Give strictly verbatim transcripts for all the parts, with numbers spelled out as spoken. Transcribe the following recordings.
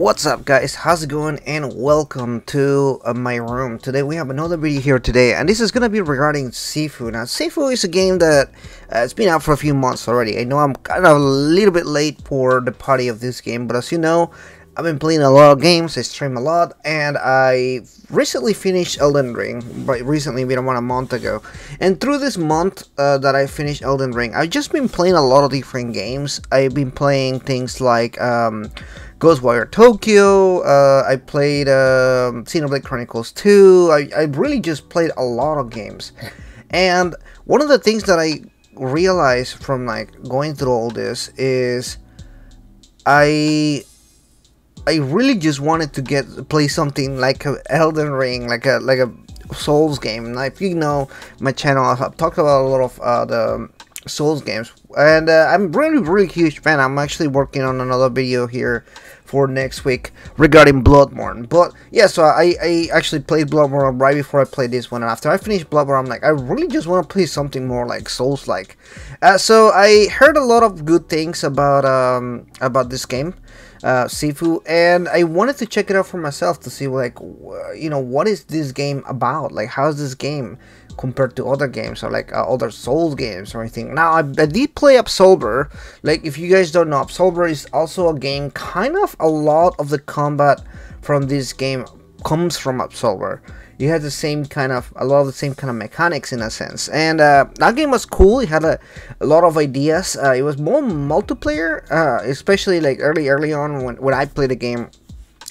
What's up guys, how's it going, and welcome to uh, my room. Today we have another video here today, and this is gonna be regarding Sifu. Now Sifu is a game that uh, it's been out for a few months already. I know I'm kind of a little bit late for the party of this game, but as you know, I've been playing a lot of games, I stream a lot, and I recently finished Elden Ring. But recently, we don't want a month ago. And through this month uh, that I finished Elden Ring, I've just been playing a lot of different games. I've been playing things like um, Ghostwire Tokyo, uh, I played uh, Xenoblade Chronicles two, I, I really just played a lot of games. And one of the things that I realized from like going through all this is I... I really just wanted to get play something like a Elden Ring, like a like a Souls game. And if you know my channel, I've talked about a lot of uh, the Souls games, and uh, I'm really really huge fan. I'm actually working on another video here for next week regarding Bloodborne. But yeah, so I, I actually played Bloodborne right before I played this one, and after I finished Bloodborne, I'm like, I really just want to play something more like Souls-like. Uh, so I heard a lot of good things about um, about this game, uh, Sifu, and I wanted to check it out for myself to see like, you know, what is this game about? Like, how's this game compared to other games, or like uh, other Souls games or anything? Now I, I did play Absolver. Like, if you guys don't know, Absolver is also a game kind of. A lot of the combat from this game comes from Absolver. You had the same kind of, a lot of the same kind of mechanics in a sense. And uh, that game was cool. It had a, a lot of ideas. Uh, it was more multiplayer, uh, especially like early, early on when, when I played the game.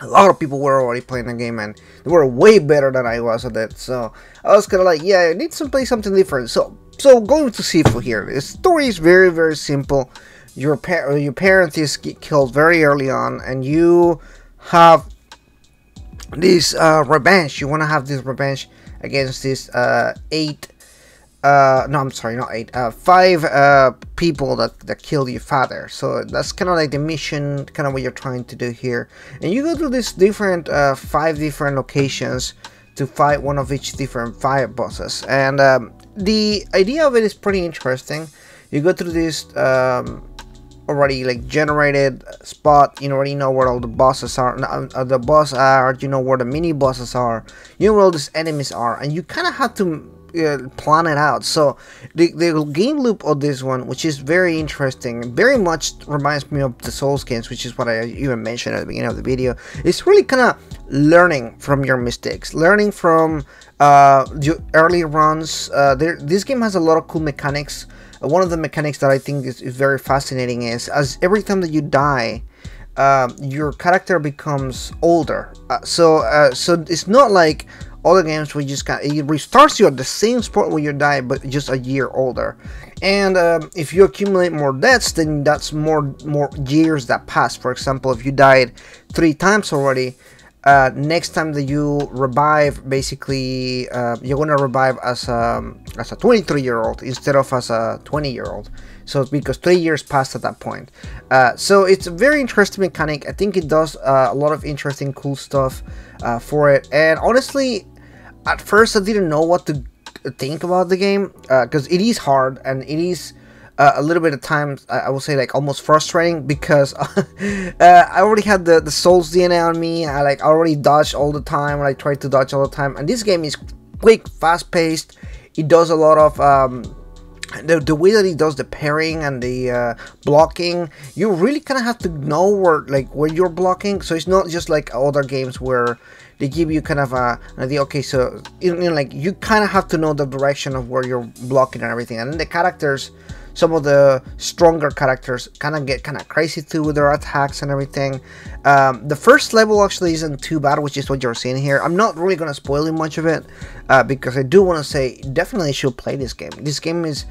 A lot of people were already playing the game, and they were way better than I was at that. So I was kind of like, yeah, I need to play something different. So, so going to Sifu here. The story is very, very simple. Your, par your parent is killed very early on, and you have this uh, revenge. You want to have this revenge against this uh, eight, uh, no, I'm sorry, not eight, uh, five uh, people that, that killed your father. So that's kind of like the mission, kind of what you're trying to do here. And you go to these different, uh, five different locations to fight one of each different five bosses. And um, the idea of it is pretty interesting. You go through this, um, already like generated spot. You already know where all the bosses are, uh, the boss are. You know where the mini bosses are. You know where all these enemies are, and you kind of have to uh, plan it out. So the, the game loop of this one, which is very interesting, very much reminds me of the Souls games, which is what I even mentioned at the beginning of the video. It's really kind of learning from your mistakes, learning from uh, your early runs. Uh, there, this game has a lot of cool mechanics. One of the mechanics that I think is, is very fascinating is, as every time that you die, uh, your character becomes older. Uh, so, uh, so it's not like other games where you just kind of, it restarts you at the same spot where you die, but just a year older. And um, if you accumulate more deaths, then that's more more years that pass. For example, if you died three times already, uh, next time that you revive, basically uh, you're gonna revive as a as a twenty-three year old instead of as a twenty year old. So because three years passed at that point. Uh, so it's a very interesting mechanic. I think it does uh, a lot of interesting, cool stuff uh, for it. And honestly, at first I didn't know what to think about the game because uh, it is hard, and it is. Uh, a little bit of time, I would say, like almost frustrating, because uh, I already had the, the Souls D N A on me. I like already dodged all the time, and I tried to dodge all the time. And this game is quick, fast paced. It does a lot of um, the, the way that it does the parrying and the uh, blocking. You really kind of have to know where like where you're blocking. So it's not just like other games where they give you kind of a, an idea. Okay, so you know, like you kind of have to know the direction of where you're blocking and everything. And then the characters. Some of the stronger characters kind of get kind of crazy too with their attacks and everything. Um, the first level actually isn't too bad, which is what you're seeing here. I'm not really going to spoil you much of it uh, because I do want to say definitely should play this game. This game is,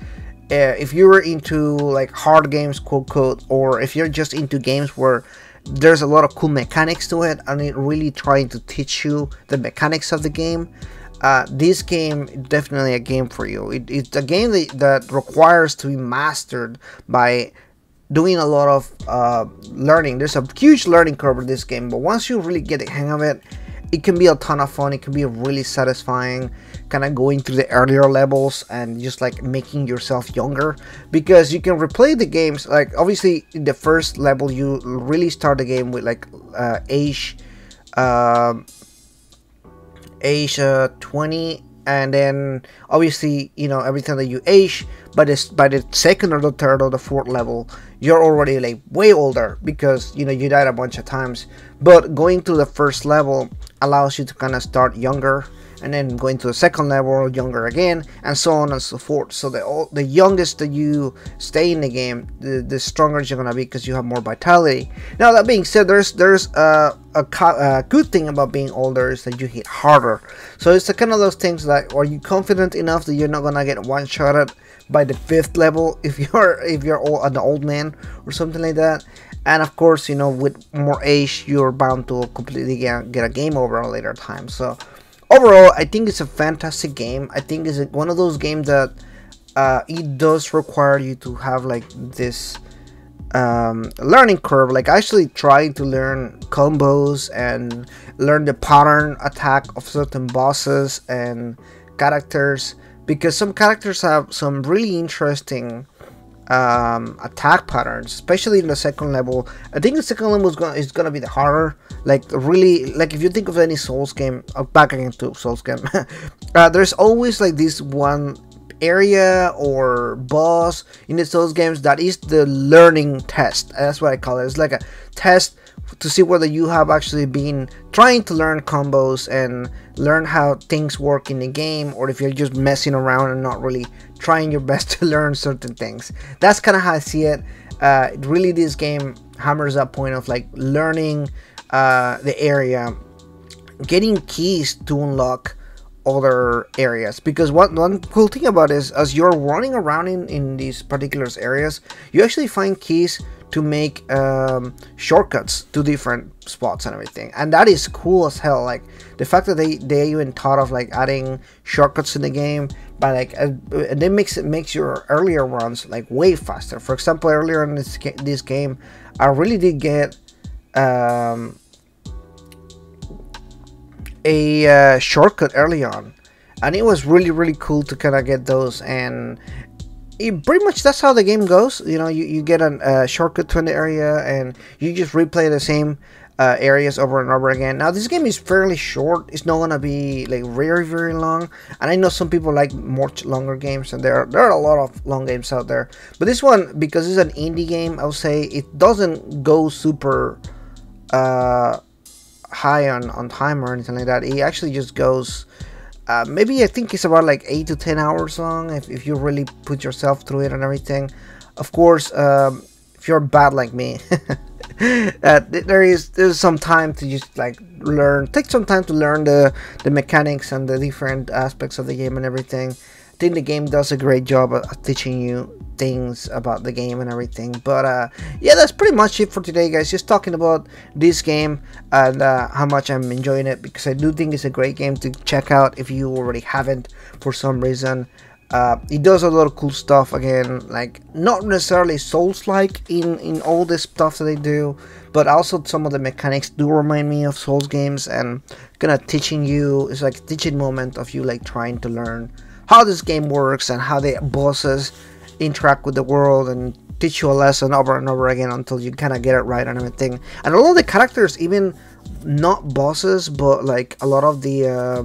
uh, if you're into like hard games, quote, quote, or if you're just into games where there's a lot of cool mechanics to it and it really trying to teach you the mechanics of the game. Uh, this game definitely a game for you. It, it's a game that, that requires to be mastered by doing a lot of uh, learning. There's a huge learning curve in this game, but once you really get the hang of it, it can be a ton of fun. It can be really satisfying, kind of going through the earlier levels and just like making yourself younger, because you can replay the games. Like obviously in the first level you really start the game with like uh, age uh, age uh, twenty, and then obviously you know everything that you age, but it's by the second or the third or the fourth level you're already like way older, because you know you died a bunch of times. But going to the first level allows you to kind of start younger, and then going to the second level younger again, and so on and so forth. So the all the youngest that you stay in the game, the, the stronger you're gonna be, because you have more vitality. Now that being said, there's there's uh, a, a good thing about being older is that you hit harder. So it's the kind of those things that, are you confident enough that you're not gonna get one shotted by the fifth level if you're if you're all an old man or something like that. And of course, you know, with more age you're bound to completely get, get a game over at a later time. So overall, I think it's a fantastic game. I think it's one of those games that uh, it does require you to have like this um, learning curve. Like I actually tried to learn combos and learn the pattern attack of certain bosses and characters, because some characters have some really interesting um, attack patterns, especially in the second level. I think the second level is gonna, is gonna be the harder, like really, like if you think of any Souls game, uh, back again to Souls game, uh, there's always like this one area or boss in the Souls games that is the learning test. That's what I call it. It's like a test to see whether you have actually been trying to learn combos and learn how things work in the game, or if you're just messing around and not really trying your best to learn certain things. That's kind of how I see it. Uh, really, this game hammers that point of like learning uh, the area, getting keys to unlock other areas, because what one cool thing about it is, as you're running around in, in these particular areas, you actually find keys to make um, shortcuts to different spots and everything, and that is cool as hell. Like the fact that they they even thought of like adding shortcuts in the game, but like uh, and it makes it makes your earlier runs like way faster. For example, earlier in this ga this game, I really did get um, a uh, shortcut early on, and it was really really cool to kind of get those. And it pretty much, that's how the game goes. You know, you, you get a uh, shortcut to an area, and you just replay the same uh, areas over and over again. Now, this game is fairly short. It's not gonna be like very very long. And I know some people like much longer games, and there are, there are a lot of long games out there. But this one, because it's an indie game, I would say it doesn't go super uh, high on on time or anything like that. It actually just goes. Uh, maybe I think it's about like eight to ten hours long if, if you really put yourself through it and everything. Of course, um, if you're bad like me, uh, there is there's some time to just like learn, take some time to learn the, the mechanics and the different aspects of the game and everything. I think the game does a great job of teaching you things about the game and everything. But uh, yeah, that's pretty much it for today, guys. Just talking about this game and uh, how much I'm enjoying it, because I do think it's a great game to check out if you already haven't for some reason. Uh, it does a lot of cool stuff, again, like not necessarily Souls-like in, in all the stuff that they do, but also some of the mechanics do remind me of Souls games, and kind of teaching you, it's like a teaching moment of you like trying to learn how this game works and how the bosses interact with the world and teach you a lesson over and over again until you kind of get it right and everything. And a lot of the characters, even not bosses, but like a lot of the uh,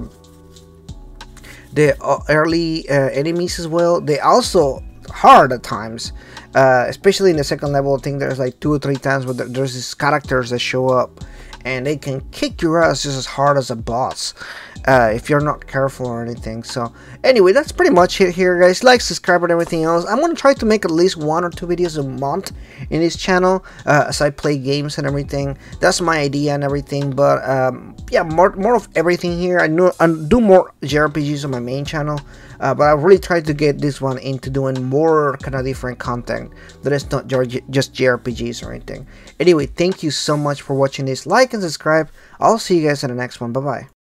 the uh, early uh, enemies as well, they also hard at times, uh, especially in the second level. I think there's like two or three times where there's these characters that show up and they can kick your ass just as hard as a boss uh, if you're not careful or anything. So anyway, that's pretty much it here, guys. Like, subscribe, and everything else. I'm going to try to make at least one or two videos a month in this channel uh, as I play games and everything. That's my idea and everything. But um, yeah, more, more of everything here. I, know, I do more J R P Gs on my main channel. Uh, but I really tried to get this one into doing more kind of different content that is not just J R P Gs or anything. Anyway, thank you so much for watching this. Like and subscribe. I'll see you guys in the next one. Bye-bye.